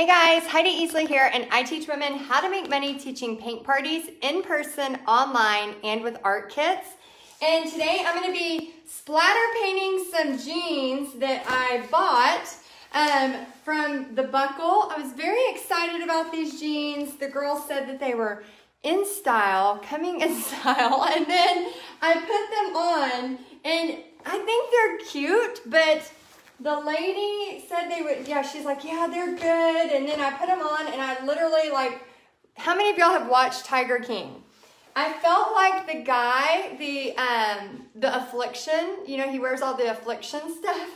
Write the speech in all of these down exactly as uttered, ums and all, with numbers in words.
Hey guys, Heidi Easley here, and I teach women how to make money teaching paint parties in person, online, and with art kits. And today I'm going to be splatter painting some jeans that I bought um, from the Buckle. I was very excited about these jeans. The girls said that they were in style, coming in style, and then I put them on, and I think they're cute, but the lady said they would, yeah, she's like, yeah, they're good. And then I put them on, and I literally, like, how many of y'all have watched Tiger King? I felt like the guy, the um, the Affliction, you know, he wears all the Affliction stuff.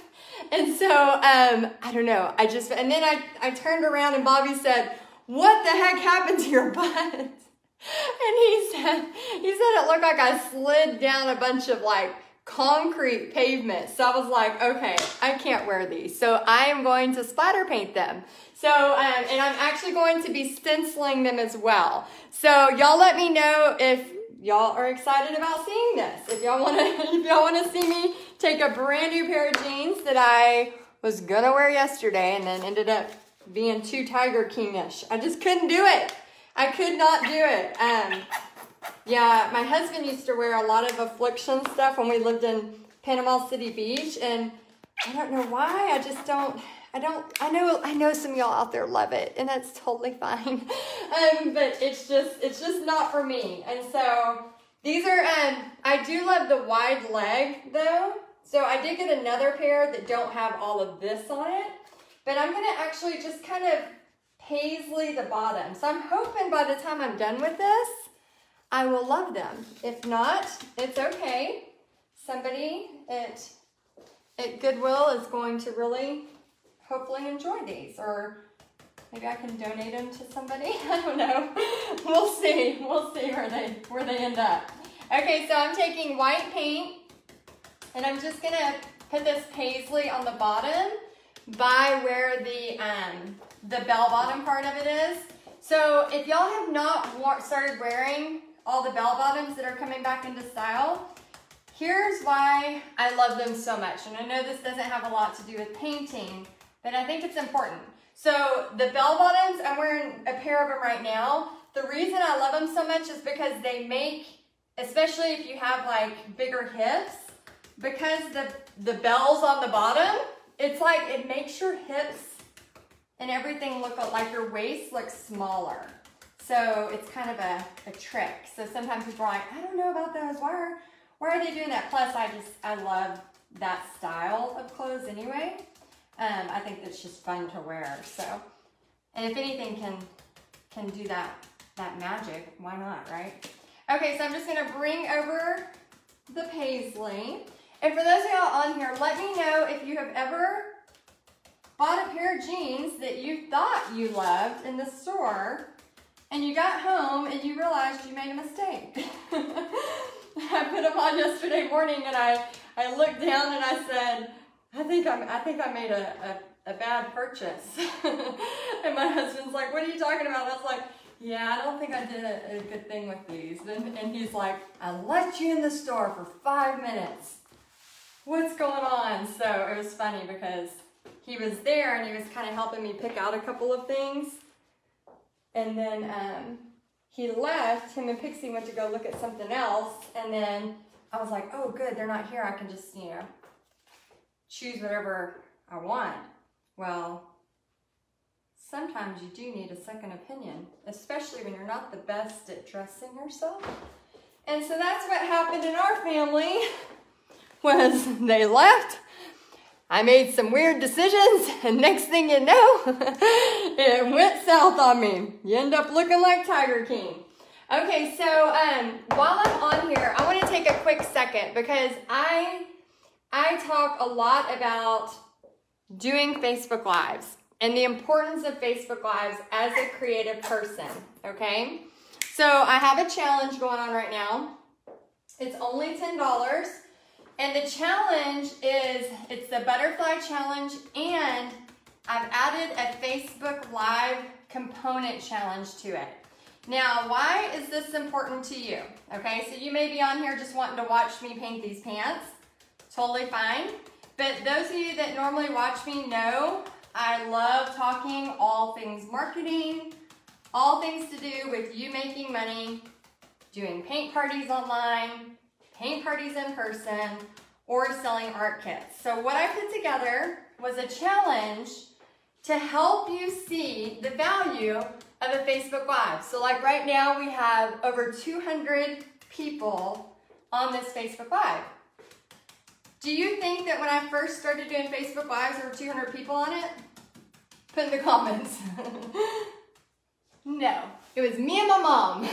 And so, um, I don't know, I just, and then I, I turned around, and Bobby said, what the heck happened to your butt? And he said, he said it looked like I slid down a bunch of, like, concrete pavement. So I was like, okay, I can't wear these. So I am going to splatter paint them. So, um, and I'm actually going to be stenciling them as well. So y'all let me know if y'all are excited about seeing this. If y'all want to, if y'all want to see me take a brand new pair of jeans that I was gonna wear yesterday and then ended up being too Tiger King-ish. I just couldn't do it. I could not do it. Um, Yeah, my husband used to wear a lot of Affliction stuff when we lived in Panama City Beach, and I don't know why, I just don't, I don't, I know, I know some of y'all out there love it, and that's totally fine, um, but it's just, it's just not for me. And so, these are, um, I do love the wide leg, though, so I did get another pair that don't have all of this on it, but I'm going to actually just kind of paisley the bottom, so I'm hoping by the time I'm done with this, I will love them. If not, it's okay. Somebody at, at Goodwill is going to really hopefully enjoy these, or maybe I can donate them to somebody. I don't know. We'll see. We'll see where they, where they end up. Okay, so I'm taking white paint, and I'm just going to put this paisley on the bottom by where the, um, the bell bottom part of it is. So if y'all have not started wearing all the bell bottoms that are coming back into style, here's why I love them so much. And I know this doesn't have a lot to do with painting, but I think it's important. So the bell bottoms, I'm wearing a pair of them right now. The reason I love them so much is because they make, especially if you have like bigger hips, because the, the bells on the bottom, it's like it makes your hips and everything look like your waist looks smaller. So it's kind of a, a trick. So sometimes people are like, I don't know about those. Why are, why are they doing that? Plus, I just, I love that style of clothes anyway. Um, I think that's just fun to wear. So, and if anything can, can do that, that magic, why not, right? Okay, so I'm just gonna bring over the paisley. And for those of y'all on here, let me know if you have ever bought a pair of jeans that you thought you loved in the store, and you got home and you realized you made a mistake. I put them on yesterday morning, and I, I looked down and I said, I think, I'm, I, think I made a, a, a bad purchase. And my husband's like, what are you talking about? And I was like, yeah, I don't think I did a, a good thing with these. And, and he's like, I left you in the store for five minutes. What's going on? So it was funny because he was there, and he was kind of helping me pick out a couple of things. And then um, he left. Him and Pixie went to go look at something else. And then I was like, oh, good, they're not here. I can just, you know, choose whatever I want. Well, sometimes you do need a second opinion, especially when you're not the best at dressing yourself. And so that's what happened in our family, was they left. I made some weird decisions, and next thing you know, it went south on me. You end up looking like Tiger King. Okay, so um, while I'm on here, I want to take a quick second because I, I talk a lot about doing Facebook Lives and the importance of Facebook Lives as a creative person, okay? So I have a challenge going on right now. It's only ten dollars. And the challenge is, it's the butterfly challenge, and I've added a Facebook Live component challenge to it. Now, why is this important to you? Okay, so you may be on here just wanting to watch me paint these pants. Totally fine. But those of you that normally watch me know I love talking all things marketing, all things to do with you making money, doing paint parties online, paint parties in person, or selling art kits. So what I put together was a challenge to help you see the value of a Facebook Live. So like right now we have over two hundred people on this Facebook Live. Do you think that when I first started doing Facebook Lives, there were two hundred people on it? Put in the comments. No, it was me and my mom. Me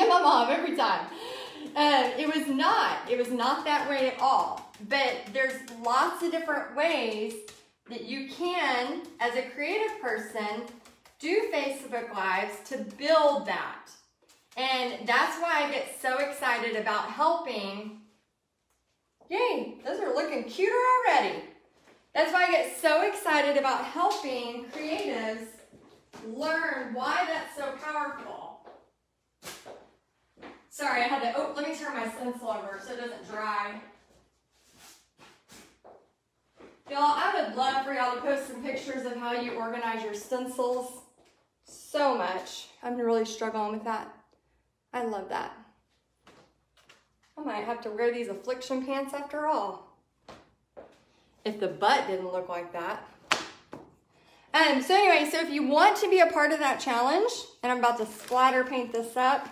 and my mom every time. Um, it was not. It was not that way at all. But there's lots of different ways that you can, as a creative person, do Facebook Lives to build that. And that's why I get so excited about helping. Yay, those are looking cuter already. That's why I get so excited about helping creatives learn why that's so powerful. Sorry, I had to, oh, let me turn my stencil over so it doesn't dry. Y'all, I would love for y'all to post some pictures of how you organize your stencils so much. I'm really struggling with that. I love that. I might have to wear these Affliction pants after all. If the butt didn't look like that. Um, so anyway, so if you want to be a part of that challenge, and I'm about to splatter paint this up.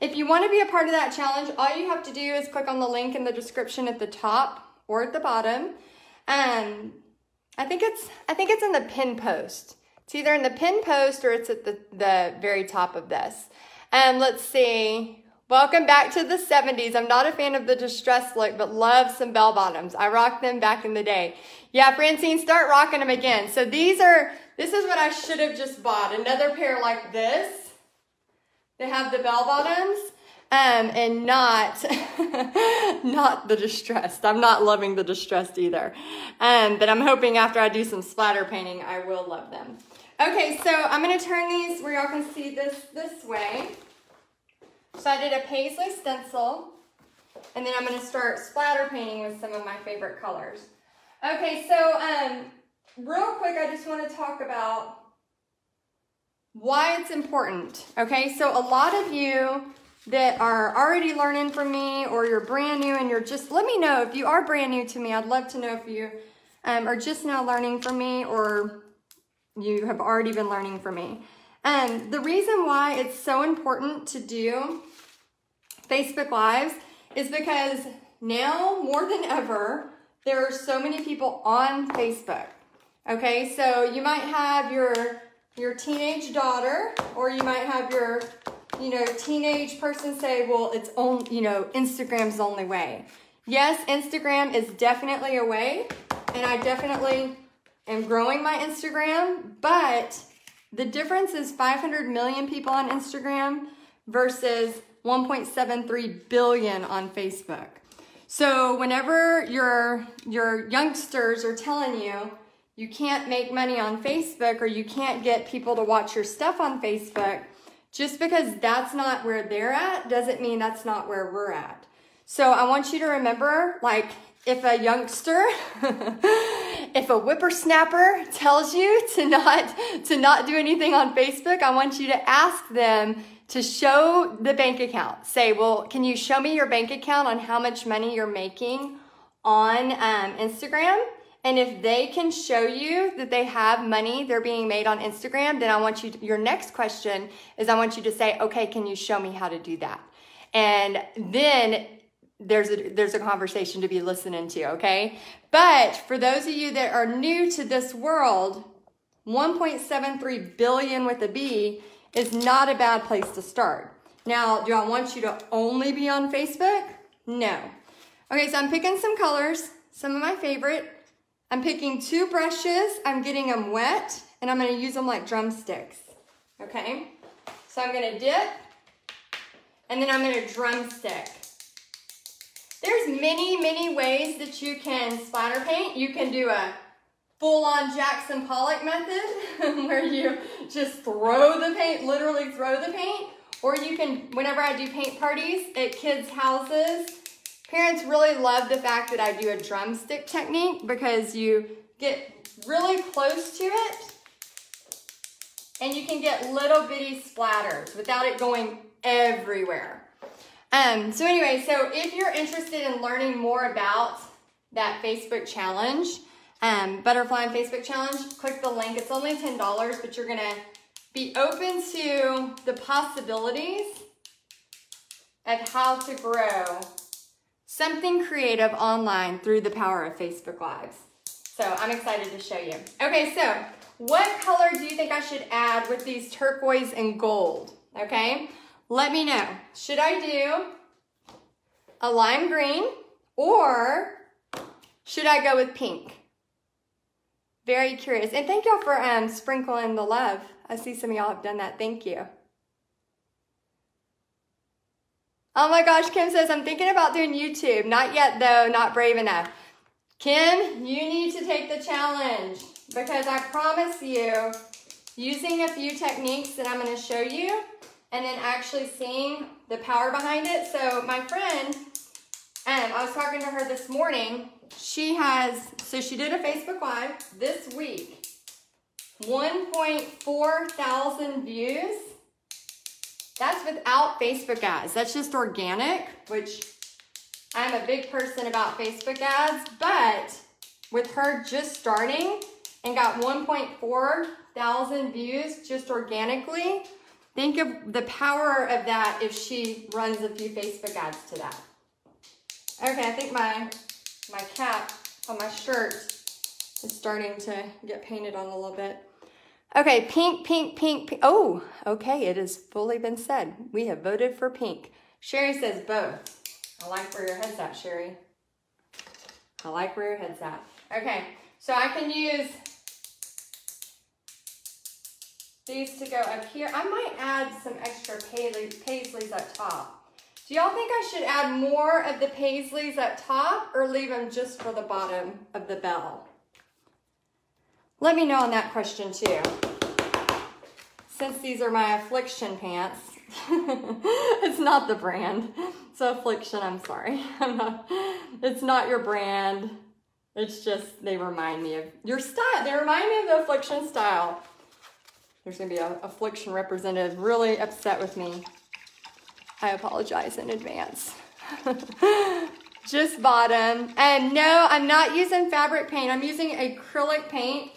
If you want to be a part of that challenge, all you have to do is click on the link in the description at the top or at the bottom. Um, I think it's, I think it's in the pin post. It's either in the pin post or it's at the, the very top of this. Um, let's see. Welcome back to the seventies. I'm not a fan of the distressed look, but love some bell bottoms. I rocked them back in the day. Yeah, Francine, start rocking them again. So these are, this is what I should have just bought. Another pair like this. They have the bell bottoms. Um, and not, not the distressed. I'm not loving the distressed either. Um, but I'm hoping after I do some splatter painting, I will love them. Okay, so I'm gonna turn these where y'all can see this this way. So I did a paisley stencil, and then I'm gonna start splatter painting with some of my favorite colors. Okay, so um, real quick, I just wanna talk about why it's important. Okay, so a lot of you that are already learning from me, or you're brand new and you're just, let me know if you are brand new to me. I'd love to know if you um, are just now learning from me or you have already been learning from me. Um, the reason why it's so important to do Facebook Lives is because now more than ever, there are so many people on Facebook. Okay, so you might have your, your teenage daughter, or you might have your you know, teenage person say, well, it's only, you know, Instagram's the only way. Yes, Instagram is definitely a way, and I definitely am growing my Instagram, but the difference is five hundred million people on Instagram versus one point seven three billion on Facebook. So whenever your, your youngsters are telling you, you can't make money on Facebook or you can't get people to watch your stuff on Facebook, just because that's not where they're at doesn't mean that's not where we're at. So I want you to remember, like, if a youngster, if a whippersnapper tells you to not, to not do anything on Facebook, I want you to ask them to show the bank account. Say, well, can you show me your bank account on how much money you're making on um, Instagram? And if they can show you that they have money they're being made on Instagram, then I want you to, your next question is I want you to say, okay, can you show me how to do that? And then there's a, there's a conversation to be listening to, okay? But for those of you that are new to this world, one point seven three billion with a B is not a bad place to start. Now, do I want you to only be on Facebook? No. Okay, so I'm picking some colors, some of my favorite. I'm picking two brushes, I'm getting them wet, and I'm gonna use them like drumsticks, okay? So I'm gonna dip, and then I'm gonna drumstick. There's many, many ways that you can splatter paint. You can do a full-on Jackson Pollock method, where you just throw the paint, literally throw the paint, or you can, whenever I do paint parties at kids' houses, parents really love the fact that I do a drumstick technique because you get really close to it, and you can get little bitty splatters without it going everywhere. Um, so anyway, so if you're interested in learning more about that Facebook challenge, um, Butterfly and Facebook Challenge, click the link. It's only ten dollars, but you're gonna be open to the possibilities of how to grow something creative online through the power of Facebook Lives. So I'm excited to show you. Okay, so what color do you think I should add with these turquoise and gold? Okay, let me know. Should I do a lime green or should I go with pink? Very curious. And thank y'all for um, sprinkling the love. I see some of y'all have done that. Thank you. Oh my gosh, Kim says, I'm thinking about doing YouTube. Not yet though, not brave enough. Kim, you need to take the challenge, because I promise you, using a few techniques that I'm going to show you and then actually seeing the power behind it. So my friend, um, I was talking to her this morning. She has, so she did a Facebook Live this week, one point four thousand views. That's without Facebook ads. That's just organic, which I'm a big person about Facebook ads, but with her just starting, and got one point four thousand views just organically. Think of the power of that if she runs a few Facebook ads to that. Okay, I think my, my cap on my shirt is starting to get painted on a little bit. Okay, pink, pink, pink, pink. Oh, okay, it has fully been said. We have voted for pink. Sherry says both. I like where your head's at, Sherry. I like where your head's at. Okay, so I can use these to go up here. I might add some extra paisleys up top. Do y'all think I should add more of the paisleys up top or leave them just for the bottom of the bell? Let me know on that question too. Since these are my Affliction pants, it's not the brand. So Affliction, I'm sorry. I'm not, it's not your brand. It's just, they remind me of your style. They remind me of the Affliction style. There's gonna be an Affliction representative really upset with me. I apologize in advance. Just bottom. And no, I'm not using fabric paint. I'm using acrylic paint.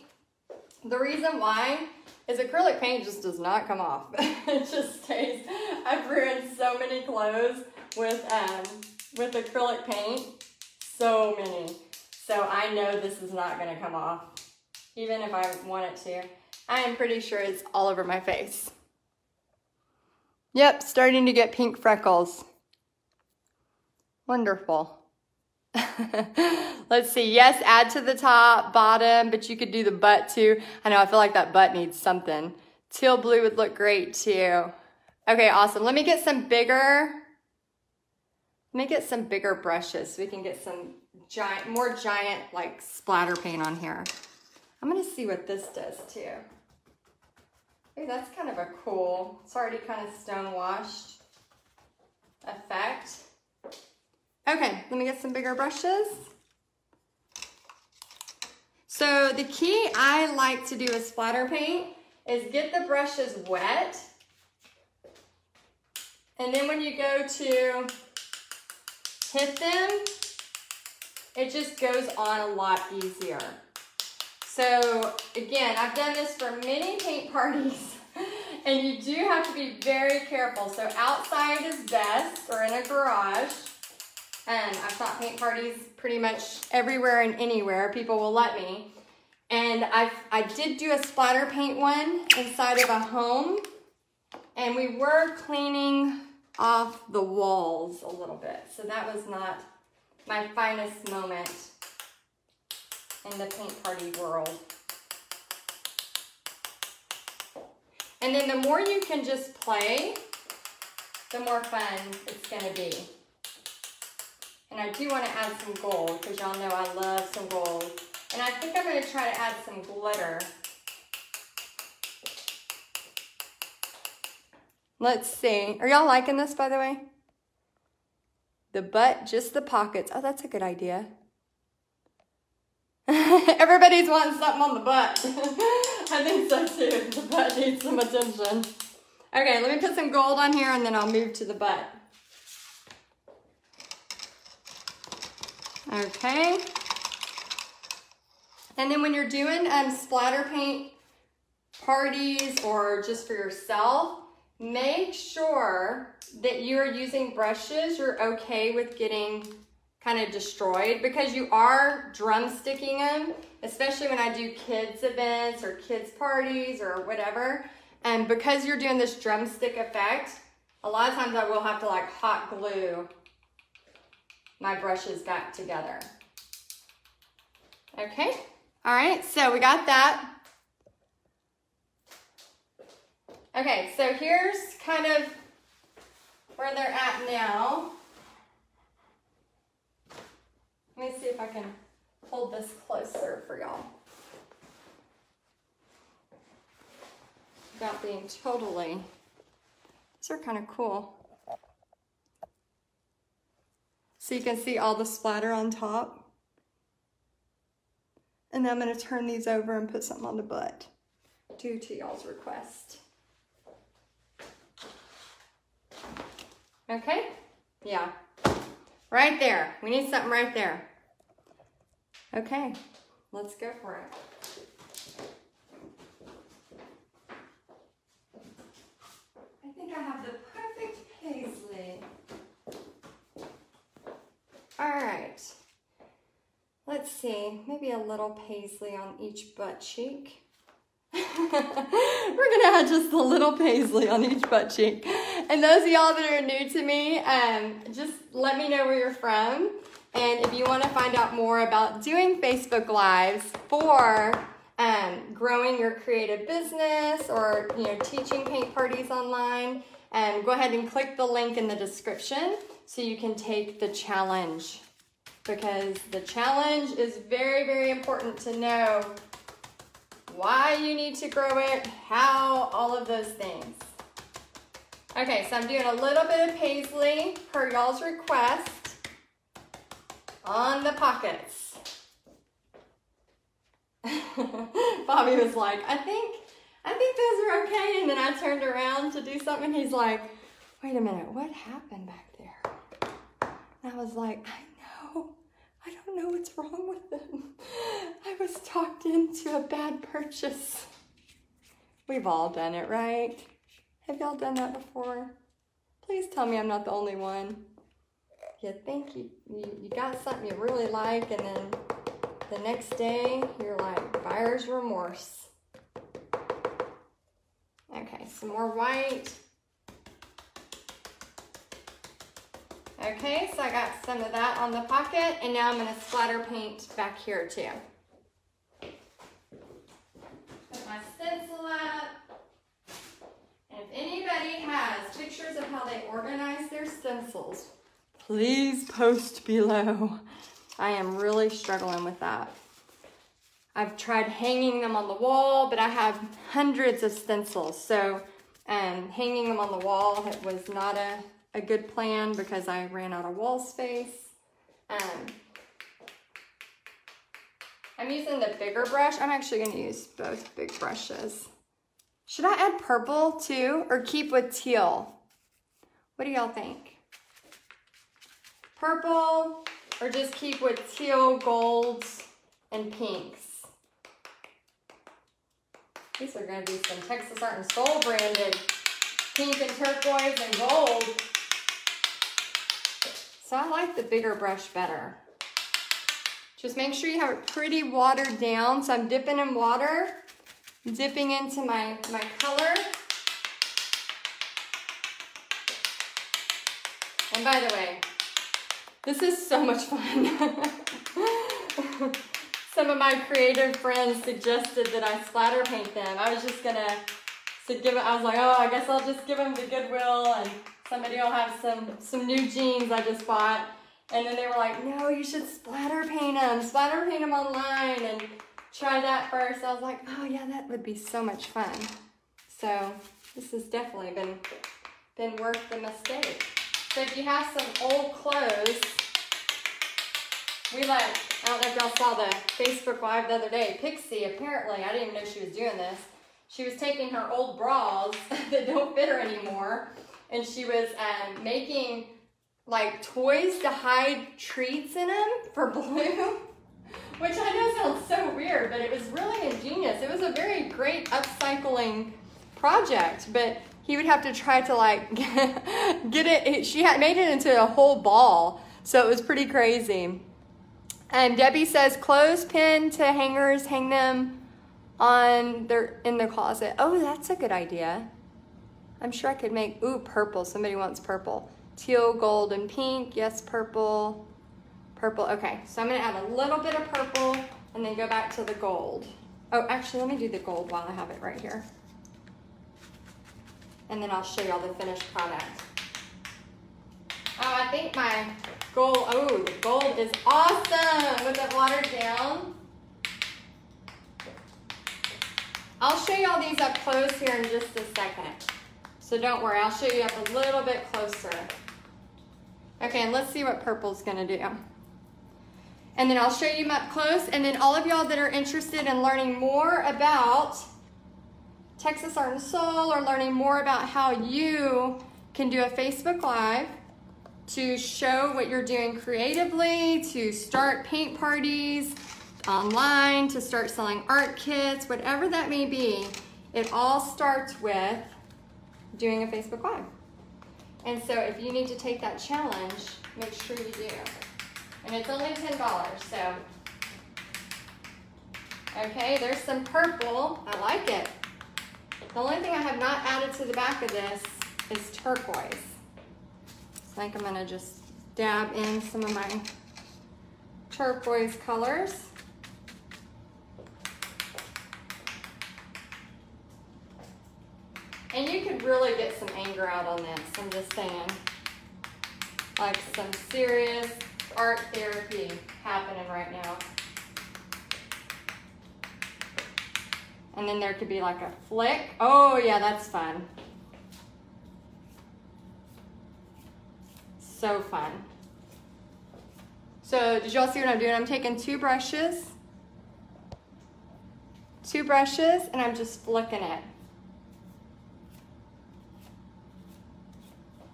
The reason why is acrylic paint just does not come off. It just stays. I've ruined so many clothes with um, with acrylic paint. So many. So I know this is not gonna come off, even if I want it to. I am pretty sure it's all over my face. Yep, starting to get pink freckles. Wonderful. Let's see, yes, add to the top, bottom, but you could do the butt too. I know, I feel like that butt needs something. Teal blue would look great too. Okay, awesome. Let me get some bigger, let me get some bigger brushes so we can get some giant, more giant like splatter paint on here. I'm gonna see what this does too. Ooh, that's kind of a cool, it's already kind of stone washed effect. Okay, let me get some bigger brushes. So the key I like to do with splatter paint is get the brushes wet. And then when you go to hit them, it just goes on a lot easier. So again, I've done this for many paint parties and you do have to be very careful. So outside is best, or in a garage. And I've taught paint parties pretty much everywhere and anywhere. People will let me. And I've, I did do a splatter paint one inside of a home. And we were cleaning off the walls a little bit. So that was not my finest moment in the paint party world. And then the more you can just play, the more fun it's gonna be. And I do want to add some gold, because y'all know I love some gold. And I think I'm going to try to add some glitter. Let's see. Are y'all liking this, by the way? The butt, just the pockets. Oh, that's a good idea. Everybody's wanting something on the butt. I think so too. The butt needs some attention. Okay, let me put some gold on here and then I'll move to the butt. Okay. And then when you're doing um, splatter paint parties or just for yourself, make sure that you are using brushes you're okay with getting kind of destroyed, because you are drumsticking them, especially when I do kids events or kids parties or whatever. And because you're doing this drumstick effect, a lot of times I will have to like hot glue my brushes back together. Okay. All right, so we got that. Okay, so here's kind of where they're at now. Let me see if I can hold this closer for y'all. Without being totally, these are kind of cool. So you can see all the splatter on top. And then I'm going to turn these over and put something on the butt due to y'all's request. Okay, yeah, right there. We need something right there. Okay, let's go for it. I think I have the perfect paisley. All right. Let's see, maybe a little paisley on each butt cheek. We're gonna add just a little paisley on each butt cheek. And those of y'all that are new to me, um, just let me know where you're from. And if you wanna find out more about doing Facebook Lives for um, growing your creative business or you know teaching paint parties online, um, go ahead and click the link in the description so you can take the challenge. Because the challenge is very, very important to know why you need to grow it, how, all of those things. Okay, so I'm doing a little bit of paisley per y'all's request on the pockets. Bobby was like, I think, I think those are okay. And then I turned around to do something. He's like, wait a minute, what happened back there? And I was like, I I don't know what's wrong with them. I was talked into a bad purchase. We've all done it, right? Have y'all done that before? Please tell me I'm not the only one. You think you, you, you got something you really like, and then the next day you're like, buyer's remorse. Okay, some more white. Okay, so I got some of that on the pocket, and now I'm gonna splatter paint back here too. Put my stencil up. And if anybody has pictures of how they organize their stencils, please post below. I am really struggling with that. I've tried hanging them on the wall, but I have hundreds of stencils, so um, hanging them on the wall it was not a A good plan because I ran out of wall space. Um, I'm using the bigger brush. I'm actually gonna use both big brushes. Should I add purple too or keep with teal? What do y'all think? Purple or just keep with teal, golds, and pinks? These are gonna be some Texas Art and Soul branded pink and turquoise and gold. So I like the bigger brush better. Just make sure you have it pretty watered down. So I'm dipping in water, dipping into my, my color. And by the way, this is so much fun. Some of my creative friends suggested that I splatter paint them. I was just gonna to give it, I was like, oh, I guess I'll just give them to Goodwill and somebody will have some, some new jeans I just bought. And then they were like, no, you should splatter paint them, splatter paint them online and try that first. I was like, oh yeah, that would be so much fun. So this has definitely been, been worth the mistake. So if you have some old clothes We like, I don't know if y'all saw the Facebook Live the other day. Pixie, apparently, I didn't even know she was doing this. She was taking her old bras that don't fit her anymore, and she was um, making like toys to hide treats in them for Blue, which I know sounds so weird, but it was really ingenious. It was a very great upcycling project, but he would have to try to like get it. She had made it into a whole ball, so it was pretty crazy. And Debbie says, clothespin to hangers, hang them on their, in the closet. Oh, that's a good idea. I'm sure I could make, ooh, purple. Somebody wants purple. Teal, gold, and pink. Yes, purple. Purple, okay. So I'm gonna add a little bit of purple and then go back to the gold. Oh, actually, let me do the gold while I have it right here. And then I'll show y'all the finished product. Oh, I think my gold, oh, the gold is awesome with it watered down. I'll show y'all these up close here in just a second. So don't worry, I'll show you up a little bit closer. Okay, and let's see what purple's gonna do. And then I'll show you them up close, and then all of y'all that are interested in learning more about Texas Art and Soul or learning more about how you can do a Facebook Live to show what you're doing creatively, to start paint parties online, to start selling art kits, whatever that may be, it all starts with doing a Facebook Live. And so if you need to take that challenge, make sure you do. And it's only ten dollars, so. Okay, there's some purple. I like it. The only thing I have not added to the back of this is turquoise. I think I'm gonna just dab in some of my turquoise colors. And you could really get some anger out on this, I'm just saying. Like some serious art therapy happening right now. And then there could be like a flick. Oh yeah, that's fun. So fun. So did y'all see what I'm doing? I'm taking two brushes, two brushes, and I'm just flicking it.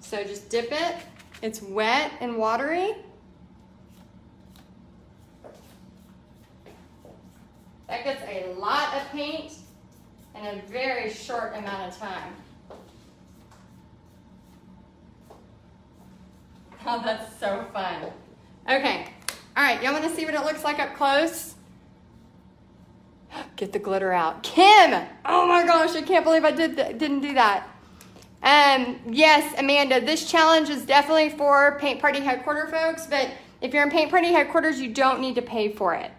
So just dip it. It's wet and watery. That gets a lot of paint in a very short amount of time. Oh, that's so fun. Okay, all right, y'all wanna see what it looks like up close? Get the glitter out. Kim, oh my gosh, I can't believe I did didn't do that. Um, yes, Amanda, this challenge is definitely for Paint Party Headquarters folks, but if you're in Paint Party Headquarters, you don't need to pay for it.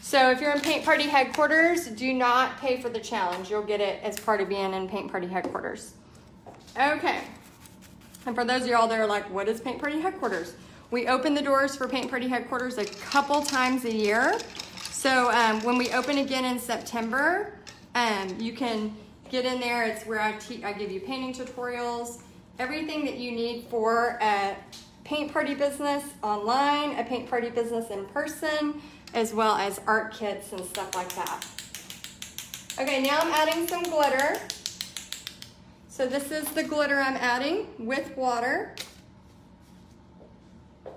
So if you're in Paint Party Headquarters, do not pay for the challenge. You'll get it as part of being in Paint Party Headquarters. Okay. And for those of y'all that are like, what is Paint Party Headquarters? We open the doors for Paint Party Headquarters a couple times a year. So um, when we open again in September, um, you can get in there. It's where I, te I give you painting tutorials, everything that you need for a paint party business online, a paint party business in person, as well as art kits and stuff like that. Okay, now I'm adding some glitter. So this is the glitter I'm adding with water. Oh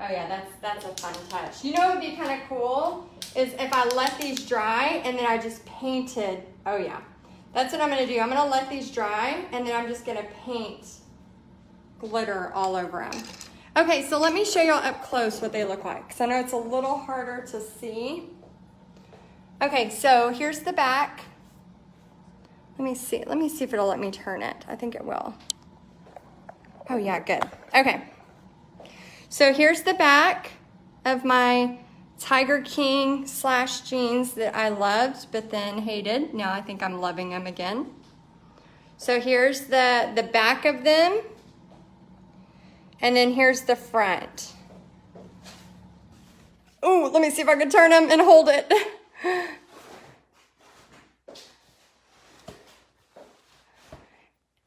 yeah, that's that's a fun touch. You know what would be kind of cool is if I let these dry and then I just painted, oh yeah. That's what I'm gonna do. I'm gonna let these dry and then I'm just gonna paint glitter all over them. Okay, so let me show y'all up close what they look like, because I know it's a little harder to see. Okay, so here's the back. Let me see, let me see if it'll let me turn it. I think it will. Oh yeah, good, okay. So here's the back of my Tiger King slash jeans that I loved, but then hated. Now I think I'm loving them again. So here's the, the back of them. And then here's the front. Oh, let me see if I can turn them and hold it.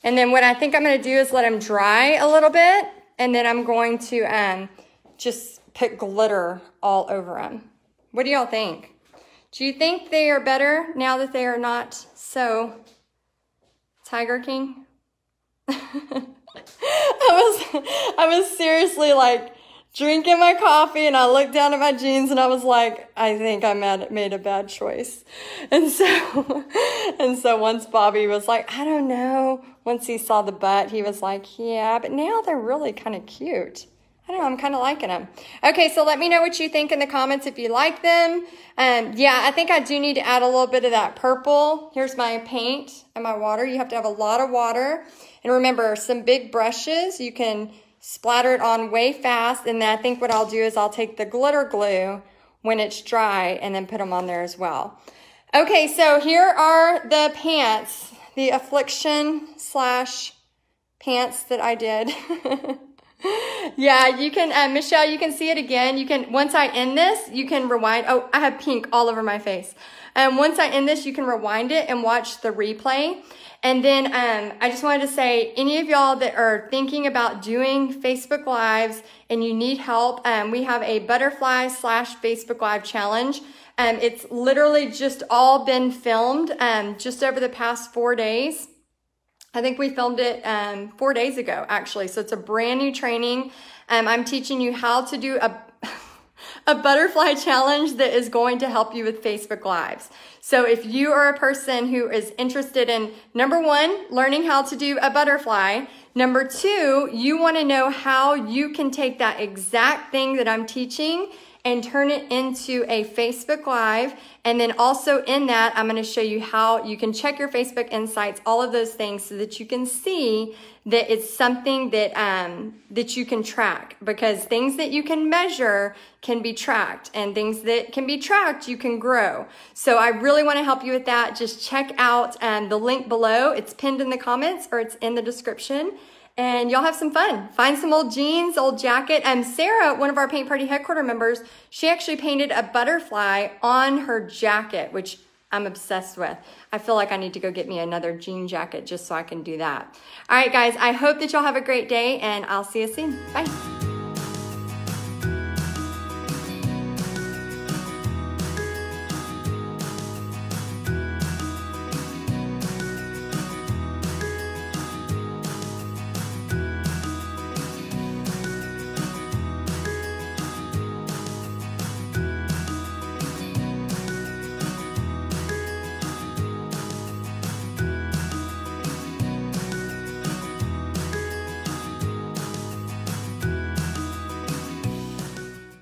And then what I think I'm gonna do is let them dry a little bit, and then I'm going to um, just put glitter all over them. What do y'all think? Do you think they are better now that they are not so Tiger King? I was, I was seriously like drinking my coffee and I looked down at my jeans and I was like, I think I made a bad choice. And so, and so once Bobby was like, I don't know. Once he saw the butt, he was like, yeah, but now they're really kind of cute. I don't know, I'm kind of liking them. Okay, so let me know what you think in the comments if you like them. Um, yeah, I think I do need to add a little bit of that purple. Here's my paint and my water. You have to have a lot of water. And remember, some big brushes, you can splatter it on way fast. And then I think what I'll do is I'll take the glitter glue when it's dry and then put them on there as well. Okay, so here are the pants, the Affliction slash pants that I did. Yeah, you can, uh, Michelle, you can see it again. You can, once I end this, you can rewind. Oh, I have pink all over my face. Um, once I end this, you can rewind it and watch the replay. And then um, I just wanted to say, any of y'all that are thinking about doing Facebook Lives and you need help, um, we have a butterfly slash Facebook Live challenge. Um, it's literally just all been filmed um, just over the past four days. I think we filmed it um, four days ago, actually. So it's a brand new training. Um, I'm teaching you how to do a, a butterfly challenge that is going to help you with Facebook Lives. So if you are a person who is interested in, number one, learning how to do a butterfly. Number two, you want to know how you can take that exact thing that I'm teaching and turn it into a Facebook Live. And then also in that, I'm gonna show you how you can check your Facebook insights, all of those things, so that you can see that it's something that, um, that you can track, because things that you can measure can be tracked, and things that can be tracked, you can grow. So I really wanna help you with that. Just check out um, the link below. It's pinned in the comments or it's in the description. And y'all have some fun. Find some old jeans, old jacket. Um, Sarah, one of our Paint Party Headquarters members, she actually painted a butterfly on her jacket, which I'm obsessed with. I feel like I need to go get me another jean jacket just so I can do that. All right, guys, I hope that y'all have a great day, and I'll see you soon. Bye.